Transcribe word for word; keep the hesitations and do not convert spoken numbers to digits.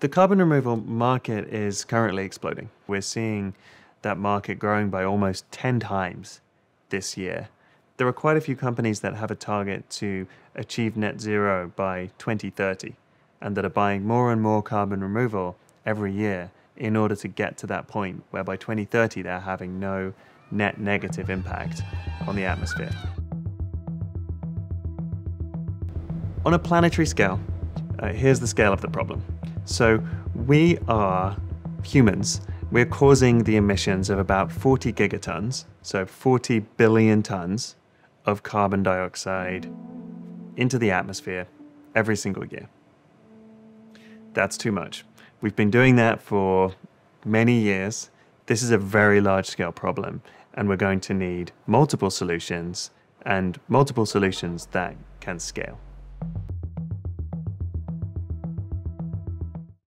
The carbon removal market is currently exploding. We're seeing that market growing by almost ten times this year. There are quite a few companies that have a target to achieve net zero by twenty thirty and that are buying more and more carbon removal every year in order to get to that point where by twenty thirty they're having no net negative impact on the atmosphere. On a planetary scale, uh, here's the scale of the problem. So we are humans. We're causing the emissions of about forty gigatons, so forty billion tons of carbon dioxide into the atmosphere every single year. That's too much. We've been doing that for many years. This is a very large-scale problem, and we're going to need multiple solutions, and multiple solutions that can scale.